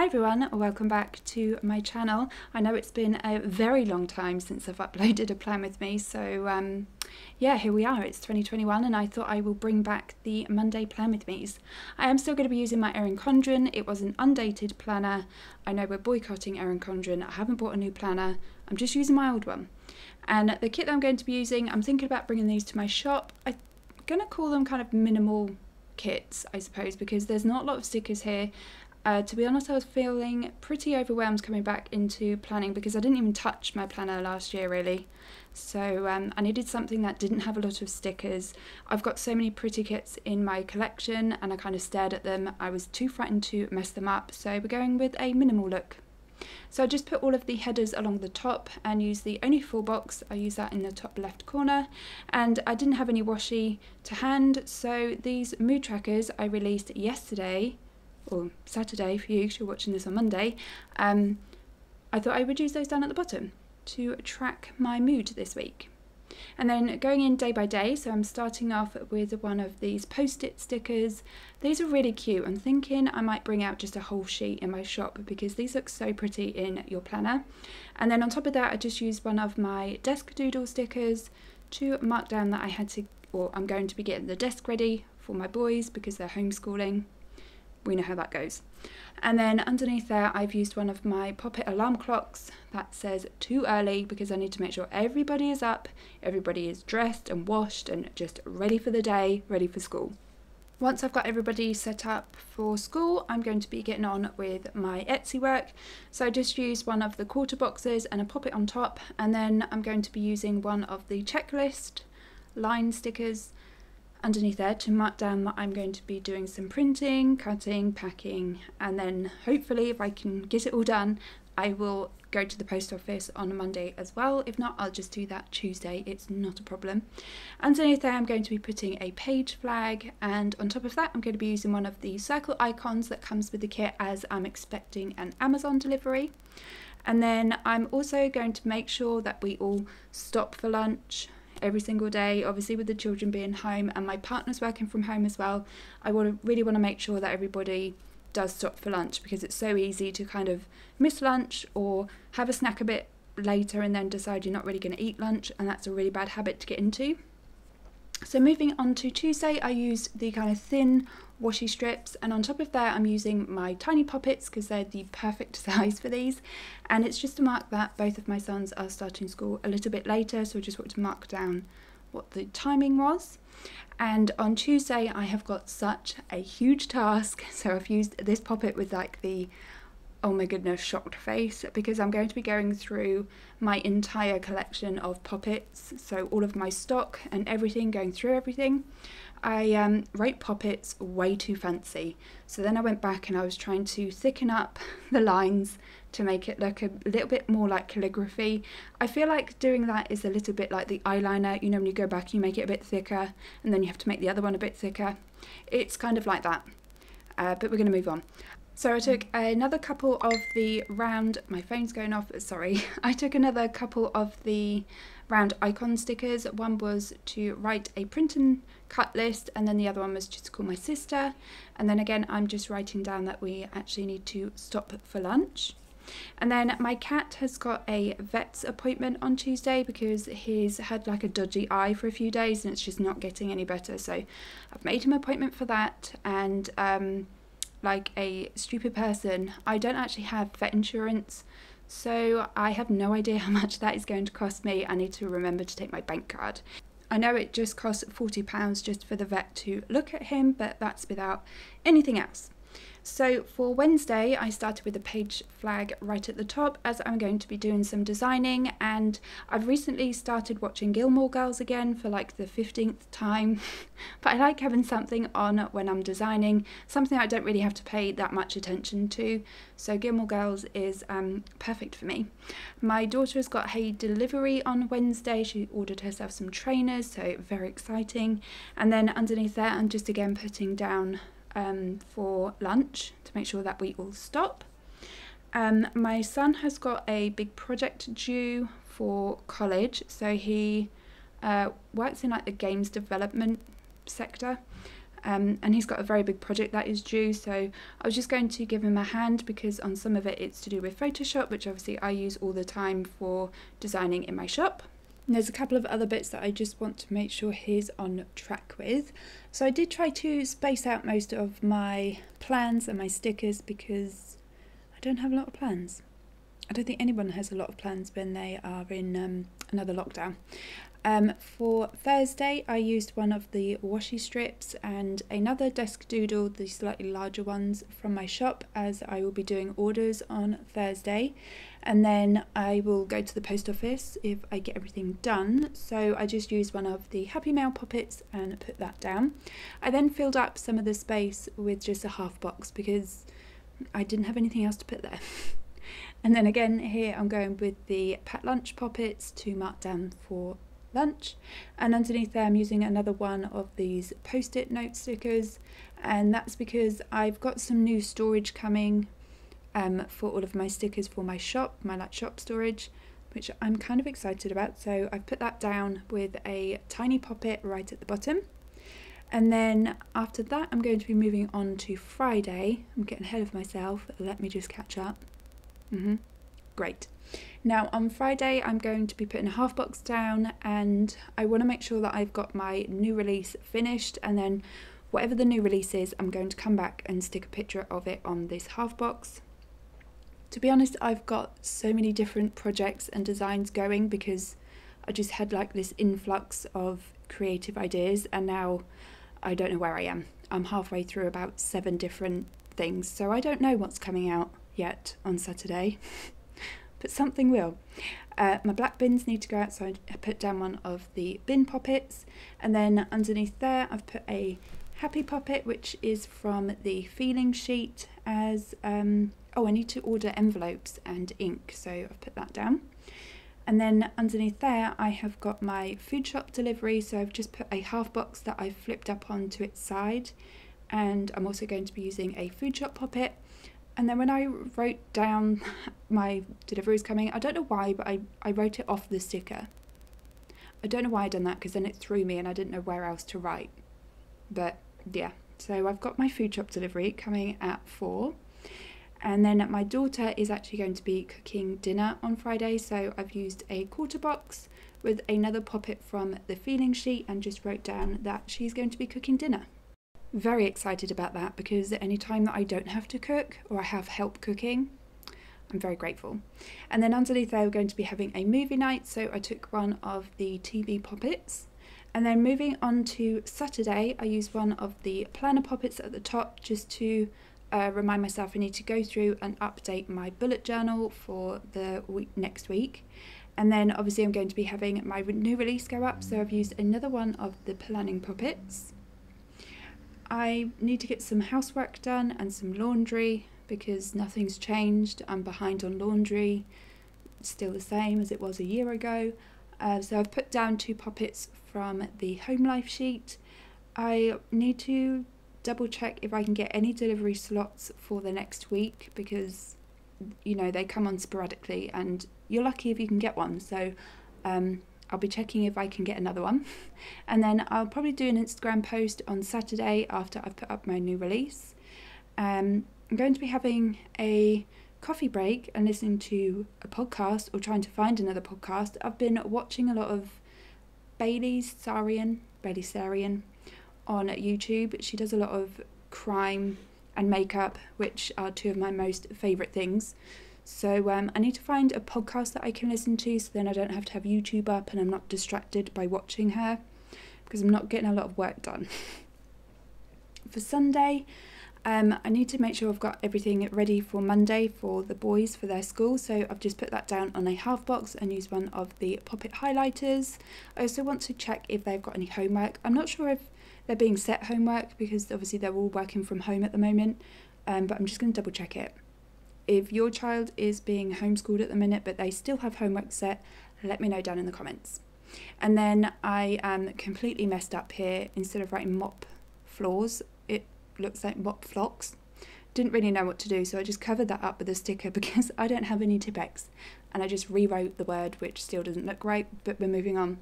Hi everyone, welcome back to my channel. I know it's been a very long time since I've uploaded a plan with me, so yeah, here we are. It's 2021 and I thought I will bring back the Monday plan with me's. I am still going to be using my Erin Condren. It was an undated planner. I know we're boycotting Erin Condren. I haven't bought a new planner. I'm just using my old one. And the kit that I'm going to be using, I'm thinking about bringing these to my shop. I'm going to call them kind of minimal kits, I suppose, because there's not a lot of stickers here. To be honest, I was feeling pretty overwhelmed coming back into planning because I didn't even touch my planner last year really, so I needed something that didn't have a lot of stickers. I've got so many pretty kits in my collection and I kind of stared at them. I was too frightened to mess them up, so we're going with a minimal look. So I just put all of the headers along the top and use the Only Full box. I use that in the top left corner, and I didn't have any washi to hand, so these mood trackers I released yesterday, or Saturday for you because you're watching this on Monday. I thought I would use those down at the bottom to track my mood this week. And then going in day by day, so I'm starting off with one of these post-it stickers. These are really cute. I'm thinking I might bring out just a whole sheet in my shop because these look so pretty in your planner. And then on top of that, I just used one of my desk doodle stickers to mark down that I had to, or I'm going to be getting the desk ready for my boys because they're homeschooling. We know how that goes. And then underneath there, I've used one of my Poppet alarm clocks that says too early because I need to make sure everybody is up, everybody is dressed and washed and just ready for the day, ready for school. Once I've got everybody set up for school, I'm going to be getting on with my Etsy work. So I just used one of the quarter boxes and a Poppet on top, and then I'm going to be using one of the checklist line stickers underneath there to mark down that I'm going to be doing some printing, cutting, packing, and then hopefully if I can get it all done, I will go to the post office on Monday as well. If not, I'll just do that Tuesday. It's not a problem. Underneath there, I'm going to be putting a page flag, and on top of that, I'm going to be using one of the circle icons that comes with the kit as I'm expecting an Amazon delivery. And then I'm also going to make sure that we all stop for lunch every single day, obviously with the children being home and my partner's working from home as well. I really want to make sure that everybody does stop for lunch because it's so easy to kind of miss lunch or have a snack a bit later and then decide you're not really going to eat lunch, and that's a really bad habit to get into. So moving on to Tuesday, I used the kind of thin washi strips, and on top of that I'm using my tiny Poppets because they're the perfect size for these, and it's just to mark that both of my sons are starting school a little bit later, so I just want to mark down what the timing was. And on Tuesday I have got such a huge task, so I've used this Poppet with like the oh my goodness shocked face because I'm going to be going through my entire collection of Poppets, so all of my stock and everything, going through everything. I wrote Poppets way too fancy, so then I went back and I was trying to thicken up the lines to make it look a little bit more like calligraphy. I feel like doing that is a little bit like the eyeliner, you know, when you go back you make it a bit thicker and then you have to make the other one a bit thicker. It's kind of like that, but we're going to move on. So I took another couple of the round, my phone's going off, sorry. I took another couple of the round icon stickers. One was to write a print and cut list, and then the other one was just to call my sister. And then again, I'm just writing down that we actually need to stop for lunch. And then my cat has got a vet's appointment on Tuesday because he's had like a dodgy eye for a few days and it's just not getting any better. So I've made him an appointment for that, and like a stupid person, I don't actually have vet insurance, so I have no idea how much that is going to cost me. I need to remember to take my bank card. I know it just costs £40 just for the vet to look at him, but that's without anything else. So for Wednesday, I started with a page flag right at the top as I'm going to be doing some designing, and I've recently started watching Gilmore Girls again for like the 15th time, but I like having something on when I'm designing, something I don't really have to pay that much attention to, so Gilmore Girls is perfect for me. My daughter has got a delivery on Wednesday. She ordered herself some trainers, so very exciting. And then underneath there, I'm just again putting down for lunch to make sure that we all stop. My son has got a big project due for college, so he works in like the games development sector, and he's got a very big project that is due, so I was just going to give him a hand, because on some of it it's to do with Photoshop, which obviously I use all the time for designing in my shop. And there's a couple of other bits that I just want to make sure he's on track with. So I did try to space out most of my plans and my stickers, because I don't have a lot of plans. I don't think anyone has a lot of plans when they are in another lockdown. For Thursday I used one of the washi strips and another desk doodle, the slightly larger ones from my shop, as I will be doing orders on Thursday, and then I will go to the post office if I get everything done. So I just used one of the Happy Mail poppets and put that down. I then filled up some of the space with just a half box because I didn't have anything else to put there. And then again here I'm going with the Packed Lunch poppets to mark down for lunch, and underneath there I'm using another one of these post-it note stickers, and that's because I've got some new storage coming for all of my stickers for my shop, my like shop storage, which I'm kind of excited about, so I've put that down with a tiny poppet right at the bottom. And then after that I'm going to be moving on to Friday. I'm getting ahead of myself, let me just catch up. Great. Now on Friday I'm going to be putting a half box down, and I want to make sure that I've got my new release finished, and then whatever the new release is I'm going to come back and stick a picture of it on this half box. To be honest, I've got so many different projects and designs going because I just had like this influx of creative ideas, and now I don't know where I am. I'm halfway through about 7 different things, so I don't know what's coming out yet on Saturday. But something will. My black bins need to go out, so I put down one of the bin poppets, and then underneath there I've put a happy poppet, which is from the feeling sheet, as oh, I need to order envelopes and ink, so I've put that down. And then underneath there I have got my food shop delivery, so I've just put a half box that I've flipped up onto its side, and I'm also going to be using a food shop poppet. And then when I wrote down my deliveries coming, I don't know why, but I wrote it off the sticker. I don't know why I done that, because then it threw me and I didn't know where else to write. But yeah, so I've got my food shop delivery coming at 4. And then my daughter is actually going to be cooking dinner on Friday, so I've used a quarter box with another poppet from the feeling sheet and just wrote down that she's going to be cooking dinner. Very excited about that, because any time that I don't have to cook or I have help cooking, I'm very grateful. And then underneath there we're going to be having a movie night, so I took one of the TV poppets. And then moving on to Saturday, I used one of the planner poppets at the top just to remind myself I need to go through and update my bullet journal for the week next week. And then obviously I'm going to be having my new release go up, so I've used another one of the planning poppets. I need to get some housework done and some laundry, because nothing's changed. I'm behind on laundry, still the same as it was a year ago. So I've put down 2 poppets from the home life sheet. I need to double check if I can get any delivery slots for the next week, because you know they come on sporadically and you're lucky if you can get one. So I'll be checking if I can get another one, and then I'll probably do an Instagram post on Saturday after I've put up my new release. I'm going to be having a coffee break and listening to a podcast, or trying to find another podcast. I've been watching a lot of Bailey Sarian on YouTube. She does a lot of crime and makeup, which are 2 of my most favourite things. So I need to find a podcast that I can listen to, so then I don't have to have YouTube up and I'm not distracted by watching her, because I'm not getting a lot of work done. For Sunday, I need to make sure I've got everything ready for Monday for the boys for their school, so I've just put that down on a half box and used one of the poppet highlighters. I also want to check if they've got any homework. I'm not sure if they're being set homework, because obviously they're all working from home at the moment, but I'm just going to double check it. If your child is being homeschooled at the minute but they still have homework set, let me know down in the comments. And then I am completely messed up here. Instead of writing mop floors, it looks like mop flocks. Didn't really know what to do, so I just covered that up with a sticker because I don't have any Tipex. and I just rewrote the word, which still doesn't look right, but we're moving on.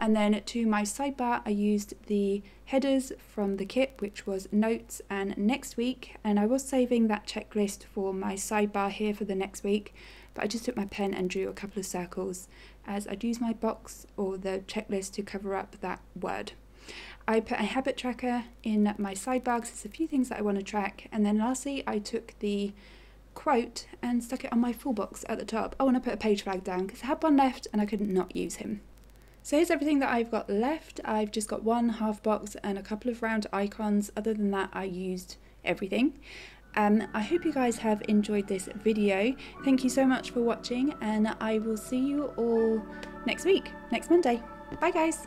And then to my sidebar, I used the headers from the kit, which was notes and next week, and I was saving that checklist for my sidebar here for the next week, but I just took my pen and drew a couple of circles as I'd use my box or the checklist to cover up that word. I put a habit tracker in my sidebar because there's a few things that I want to track, and then lastly I took the quote and stuck it on my full box at the top. I want to put a page flag down because I had one left and I couldn't not use him. So here's everything that I've got left. I've just got one half box and a couple of round icons. Other than that, I used everything. I hope you guys have enjoyed this video. Thank you so much for watching, and I will see you all next week, next Monday. Bye guys.